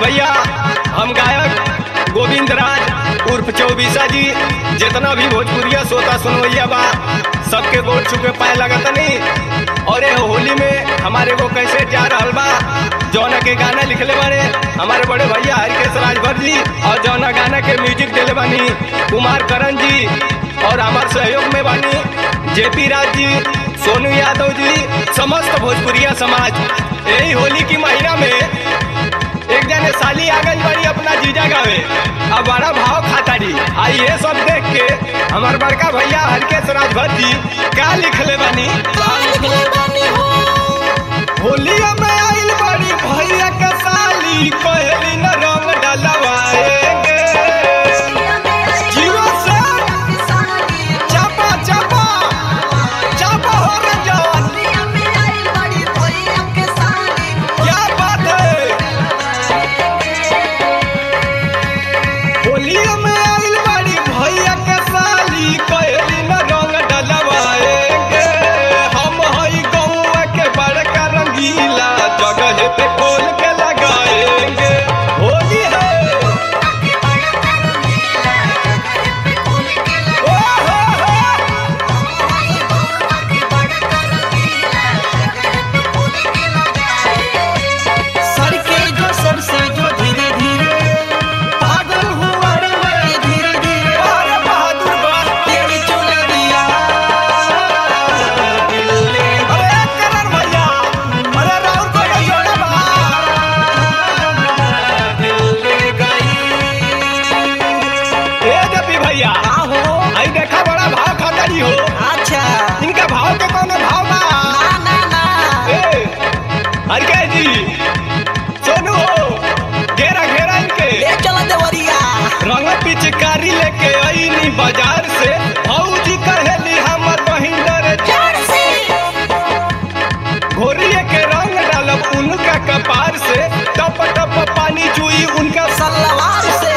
भैया हम गायक गोविंद राज उर्फ चौबीसा जी जितना भी भोजपुरिया सोता सुनवैया बा सबके गोड़ छुके पाए लगत नहीं। और ये होली में हमारे को कैसे जा रहा बा जौना के गाना लिखले बारे हमारे बड़े भैया हरकेश राजभ जी और जौना गाना के म्यूजिक दिले बानी कुमार करण जी और हमारे सहयोग में बानी जे पी राज जी, सोनू यादव जी, समस्त भोजपुरिया समाज। यही होली की महीना में एक जने साली आ गई बड़ी अपना जीजा गावे अब बड़ा भाव खाताड़ी। आई ये सब देख के हमार बड़का भैया हरकेश राजभर जी क्या लिखले बानी होली में आइल बड़ी भैया के साली पहली न रंग डलवाए चिकारी लेके आई नी बाजार से भौजी कहेली हमर महिंदर से घोरिए के रंग डालब उनका कपार से टप टप पानी चुई उनका सलवार से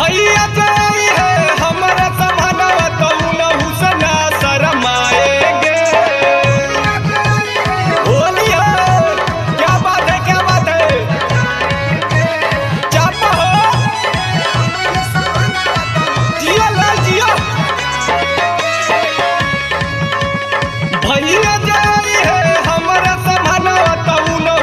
भैया गई है हमारा समानवा तो न हुसना शरमाएंगे। बोलिए क्या बात है, क्या बात है, चापा भैया जाई है हमारा समानवा तऊ न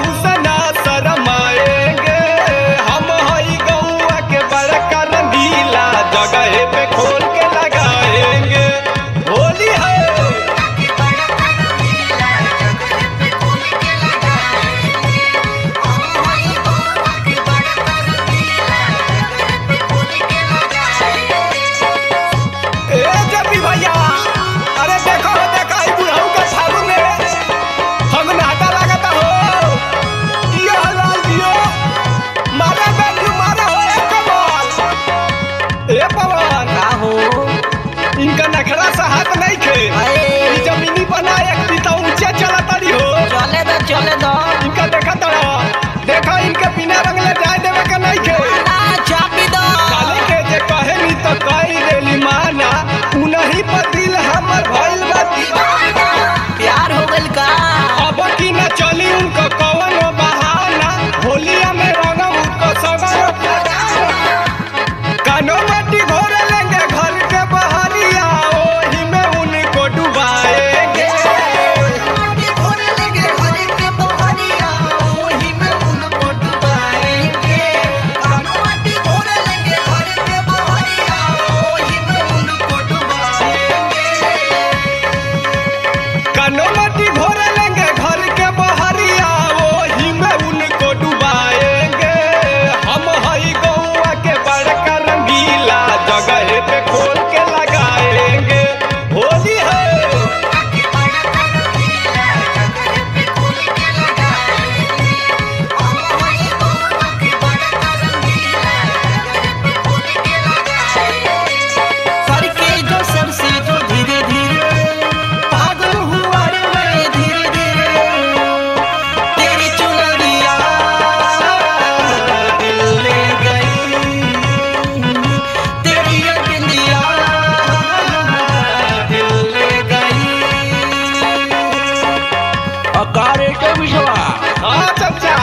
के विश्वा। हाँ चाचा,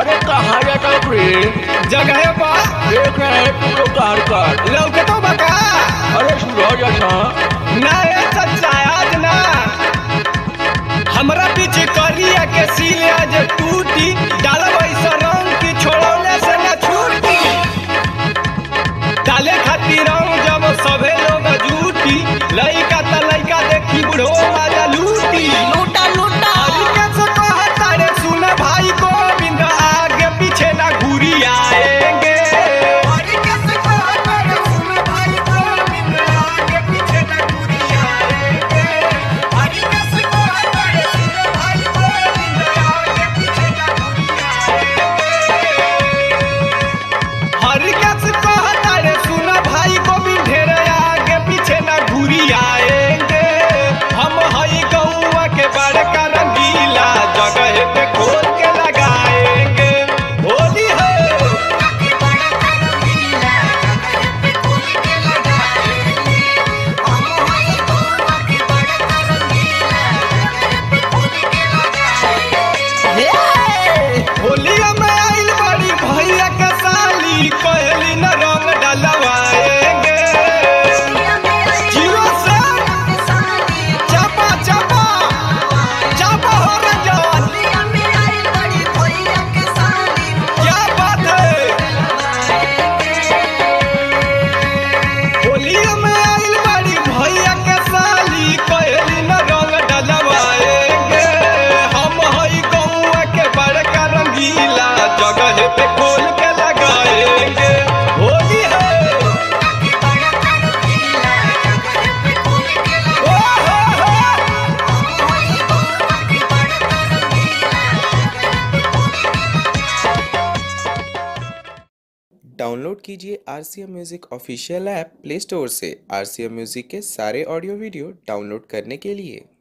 अरे कहाँ जाता फ्रेंड जगह पर देख रहे तो कार लौके तो बता। अरे सूरज ना ये चाचा आज ना हमरा पीछे करिया के सीलिया जो टूटी डाल वैसा रंग की छोड़ने से ना छूटी डाले खातिर रंग जब सभी लोग झूठी लइका त लइका देखी बुढ़ो वाला लूटी लूटा लूटा कैसे तो हटारे सुन भाई गोविंद आगे पीछे ना घूरी आएंगे कैसे तो हटारे सुन भाई गोविंद आगे पीछे ना घूरी आएंगे कैसे तो हटारे सुन भाई गोविंद आगे पीछे ना घूरी आएंगे कैसे तो हटारे सुन भाई गोविंद आगे पीछे ना घूरी आएंगे। हम हई गौवा के बड़का रंगीला जगह पे खोल के लगाएंगे होली है होलिया में आइल बड़ी भैया के साली कहली न रंग डलवाएंगे जीरो से चापा चापा चापा हो रे जवान क्या बात है। होलिया में आइल बड़ी भैया के साली कहली न रंग डलवाएंगे। हम हई गौवा के बड़का रंगीला जगह पे खोल के लगाएंगे होली है ओ हो। डाउनलोड कीजिए RCM music official app play store से। आरसीएम म्यूजिक के सारे ऑडियो वीडियो डाउनलोड करने के लिए